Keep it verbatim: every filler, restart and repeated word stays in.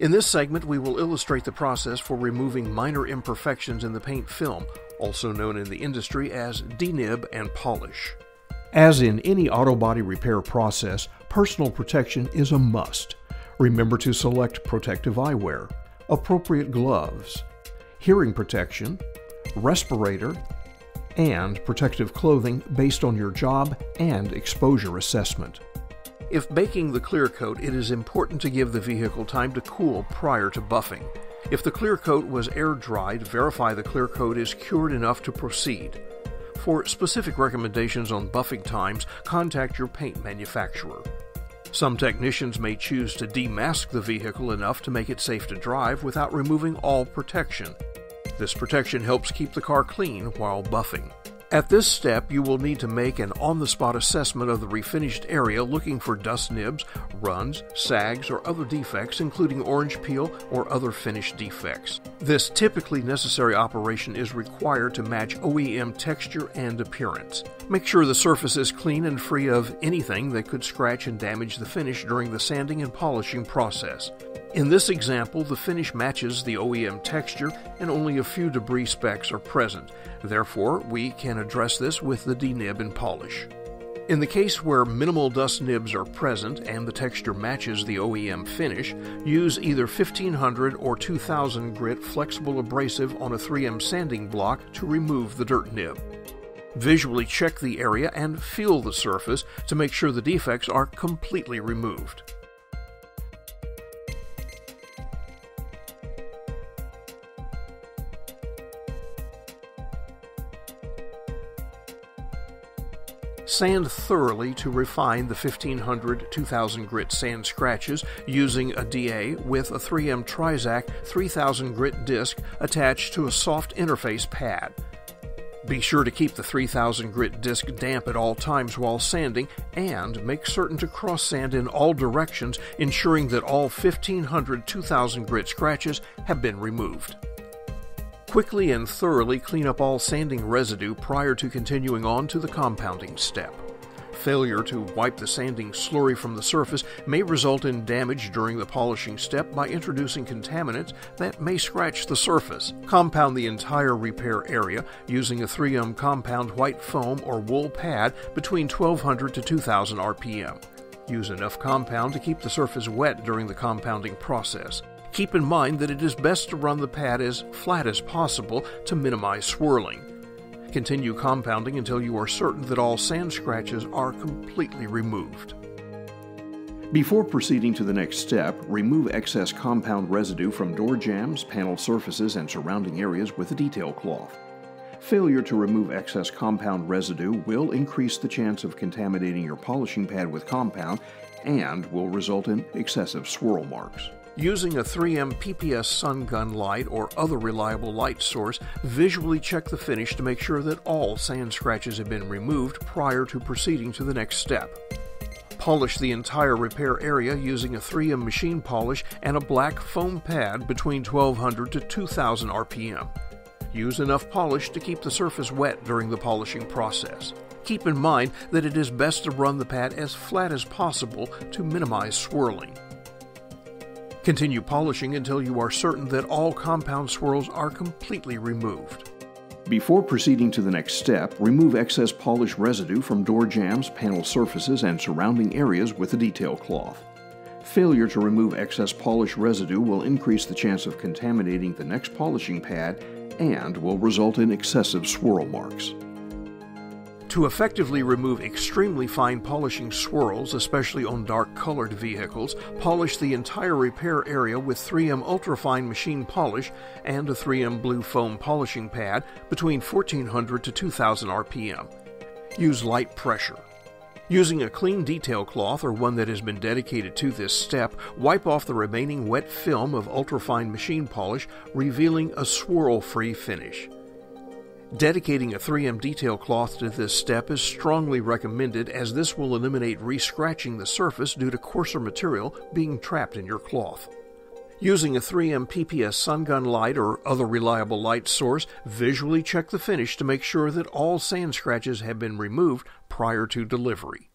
In this segment, we will illustrate the process for removing minor imperfections in the paint film, also known in the industry as denib and polish. As in any auto body repair process, personal protection is a must. Remember to select protective eyewear, appropriate gloves, hearing protection, respirator, and protective clothing based on your job and exposure assessment. If baking the clear coat, it is important to give the vehicle time to cool prior to buffing. If the clear coat was air dried, verify the clear coat is cured enough to proceed. For specific recommendations on buffing times, contact your paint manufacturer. Some technicians may choose to demask the vehicle enough to make it safe to drive without removing all protection. This protection helps keep the car clean while buffing. At this step, you will need to make an on-the-spot assessment of the refinished area, looking for dust nibs, runs, sags, or other defects, including orange peel or other finish defects. This typically necessary operation is required to match O E M texture and appearance. Make sure the surface is clean and free of anything that could scratch and damage the finish during the sanding and polishing process. In this example, the finish matches the O E M texture and only a few debris specks are present. Therefore, we can address this with the denib and polish. In the case where minimal dust nibs are present and the texture matches the O E M finish, use either fifteen hundred or two thousand grit flexible abrasive on a three M sanding block to remove the dirt nib. Visually check the area and feel the surface to make sure the defects are completely removed. Sand thoroughly to refine the fifteen hundred to two thousand grit sand scratches using a D A with a three M Trizac three thousand grit disc attached to a soft interface pad. Be sure to keep the three thousand grit disc damp at all times while sanding, and make certain to cross sand in all directions, ensuring that all fifteen hundred to two thousand grit scratches have been removed. Quickly and thoroughly clean up all sanding residue prior to continuing on to the compounding step. Failure to wipe the sanding slurry from the surface may result in damage during the polishing step by introducing contaminants that may scratch the surface. Compound the entire repair area using a three M compound white foam or wool pad between twelve hundred to two thousand R P M. Use enough compound to keep the surface wet during the compounding process. Keep in mind that it is best to run the pad as flat as possible to minimize swirling. Continue compounding until you are certain that all sand scratches are completely removed. Before proceeding to the next step, remove excess compound residue from door jambs, panel surfaces, and surrounding areas with a detail cloth. Failure to remove excess compound residue will increase the chance of contaminating your polishing pad with compound and will result in excessive swirl marks. Using a three M P P S sun gun light or other reliable light source, visually check the finish to make sure that all sand scratches have been removed prior to proceeding to the next step. Polish the entire repair area using a three M machine polish and a black foam pad between twelve hundred to two thousand R P M. Use enough polish to keep the surface wet during the polishing process. Keep in mind that it is best to run the pad as flat as possible to minimize swirling. Continue polishing until you are certain that all compound swirls are completely removed. Before proceeding to the next step, remove excess polish residue from door jambs, panel surfaces, and surrounding areas with a detail cloth. Failure to remove excess polish residue will increase the chance of contaminating the next polishing pad and will result in excessive swirl marks. To effectively remove extremely fine polishing swirls, especially on dark-colored vehicles, polish the entire repair area with three M ultrafine machine polish and a three M blue foam polishing pad between fourteen hundred to two thousand R P M. Use light pressure. Using a clean detail cloth or one that has been dedicated to this step, wipe off the remaining wet film of ultrafine machine polish, revealing a swirl-free finish. Dedicating a three M detail cloth to this step is strongly recommended, as this will eliminate re-scratching the surface due to coarser material being trapped in your cloth. Using a three M P P S sun gun light or other reliable light source, visually check the finish to make sure that all sand scratches have been removed prior to delivery.